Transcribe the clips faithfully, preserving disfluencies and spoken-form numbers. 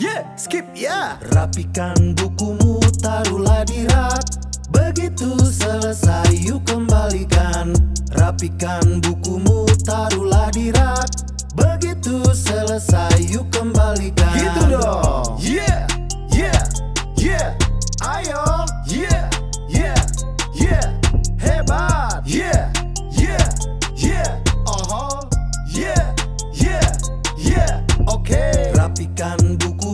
Yeah, skip ya. Yeah. Rapikan bukumu, taruhlah di rak. Begitu selesai, yuk kembalikan. Rapikan bukumu, taruhlah di rak. Begitu selesai, yuk kembalikan. Gitu dong. Yeah, yeah, yeah. Ayo, yeah, yeah, yeah. Hebat. Yeah, yeah, yeah. Oh, yeah, yeah, yeah. Oke. Okay. Rapikan buku.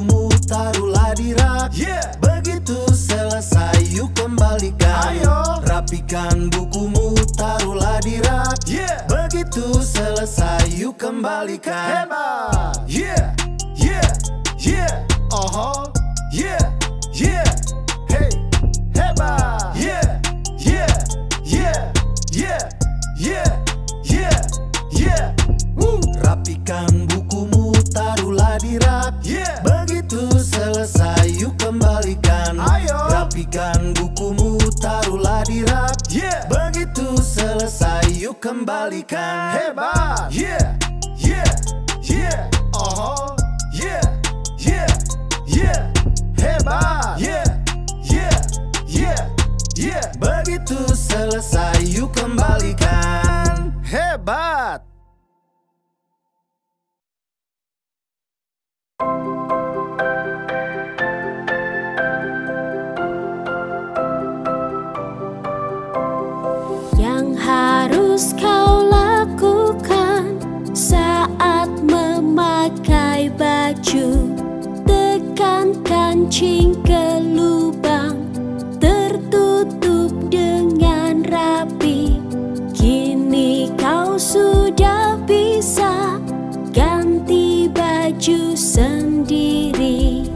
Taruhlah di rak, yeah. Begitu selesai yuk kembalikan. Ayo. Rapikan bukumu, taruhlah di rak, yeah. Begitu selesai yuk kembalikan. Hebat. Yeah, yeah, yeah. Oh, yeah, yeah. Hey, hebat. Yeah, yeah, yeah, yeah, yeah, yeah, yeah. Woo. Rapikan bukumu, taruhlah di rak, yeah. Begitu selesai yuk kembalikan. Ayo. Rapikan bukumu, taruhlah di rak, yeah. Begitu selesai yuk kembalikan. Hebat. Yeah, yeah, yeah. Oh, yeah, yeah, yeah. Hebat. Yeah, yeah, yeah, yeah. Begitu selesai yuk kembalikan. Hebat. Harus kau lakukan saat memakai baju, tekankan kancing ke lubang, tertutup dengan rapi. Kini kau sudah bisa ganti baju sendiri.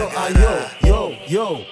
Yo, ayo.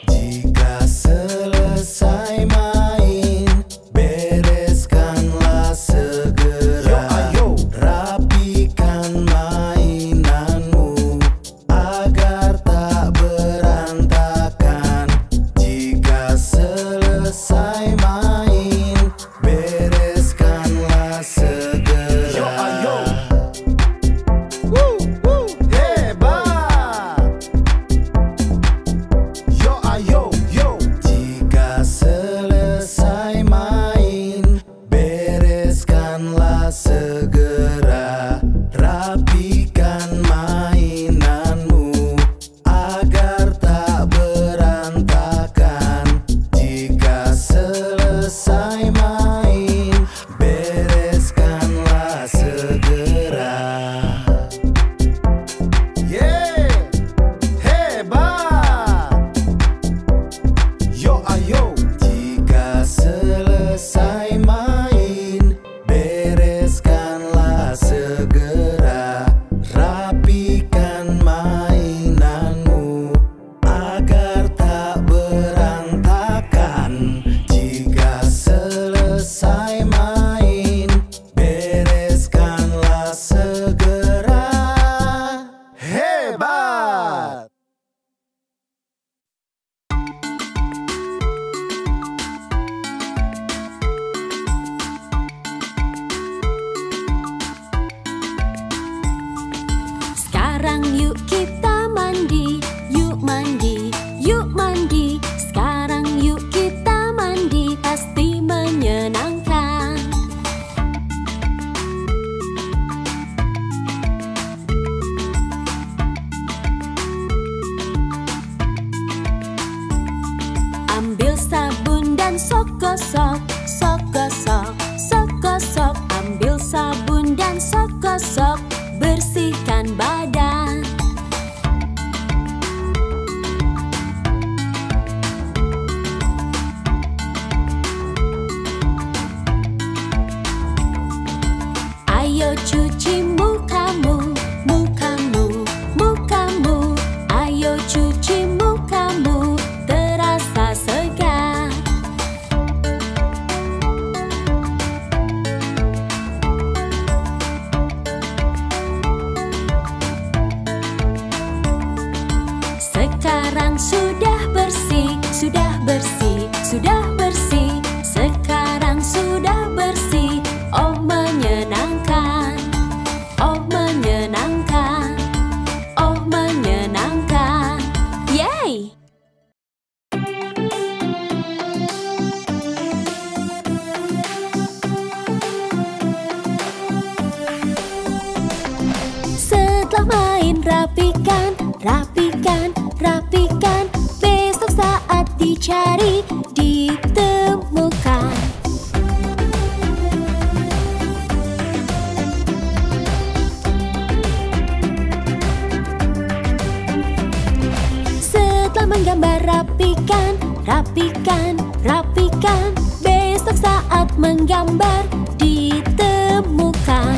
Ambil sabun dan sok gosok, sok gosok, sok gosok. Ambil sabun dan sok gosok, bersihkan badan. Ayo cuci mukamu, mukamu, mukamu. Ayo cuci mukamu, terasa segar. Sekarang sudah bersih, sudah bersih, sudah bersih. Sekarang sudah bersih, oh menyenangkan, oh menyenangkan, oh menyenangkan. Yeay! Setelah main rapikan, rapikan, rapikan. Besok saat dicari, ditemukan. Setelah menggambar rapikan, rapikan, rapikan. Besok saat menggambar, ditemukan.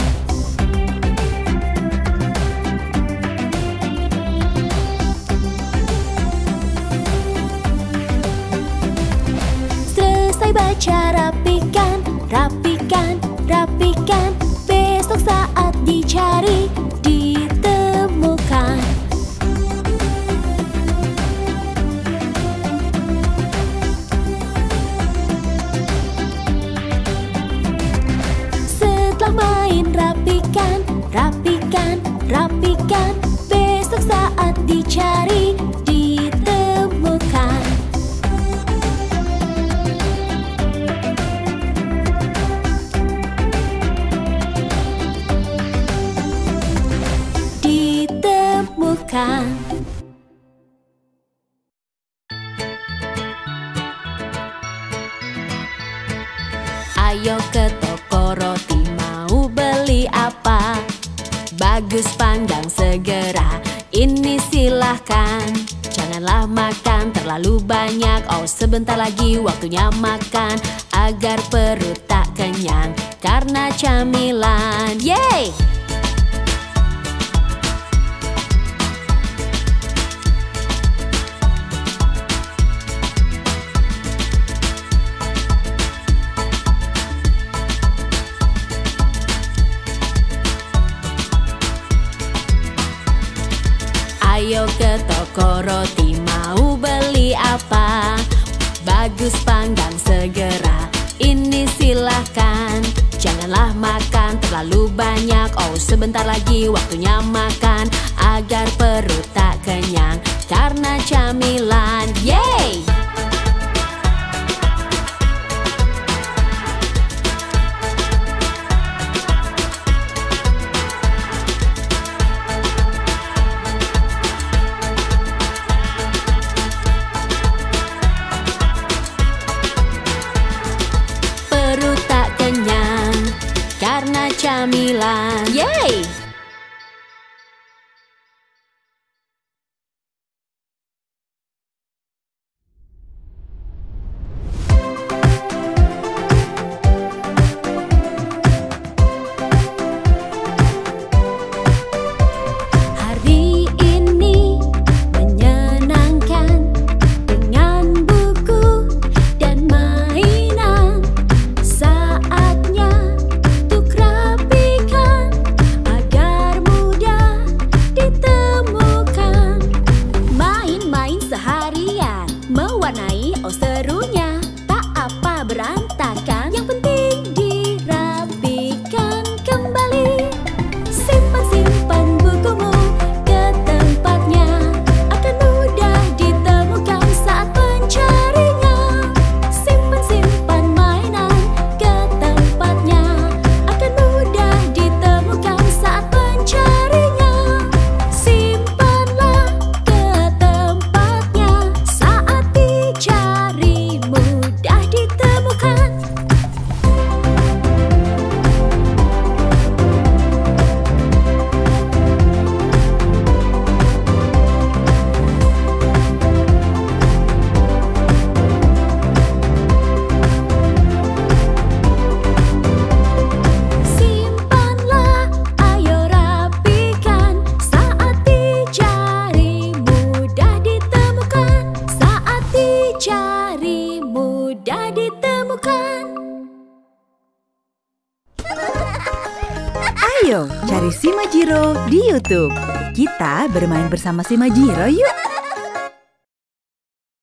Baca rapikan, rapikan, rapikan. Besok saat dicari, ditemukan. Setelah main rapikan, rapikan, rapikan. Besok saat dicari, ditemukan. Ayo ke toko roti, mau beli apa? Bagus, pandang segera, ini silahkan. Janganlah makan terlalu banyak, oh sebentar lagi waktunya makan. Agar perut tak kenyang karena camilan. Yeay! Ayo ke toko roti, mau beli apa? Bagus, panggang segera, ini silahkan. Janganlah makan terlalu banyak, oh sebentar lagi waktunya makan. Agar perut tak kenyang karena camilan. Yeay! Camilan. Yeay! Cari lakukan. Ayo, cari Shimajiro di YouTube. Kita bermain bersama Shimajiro yuk.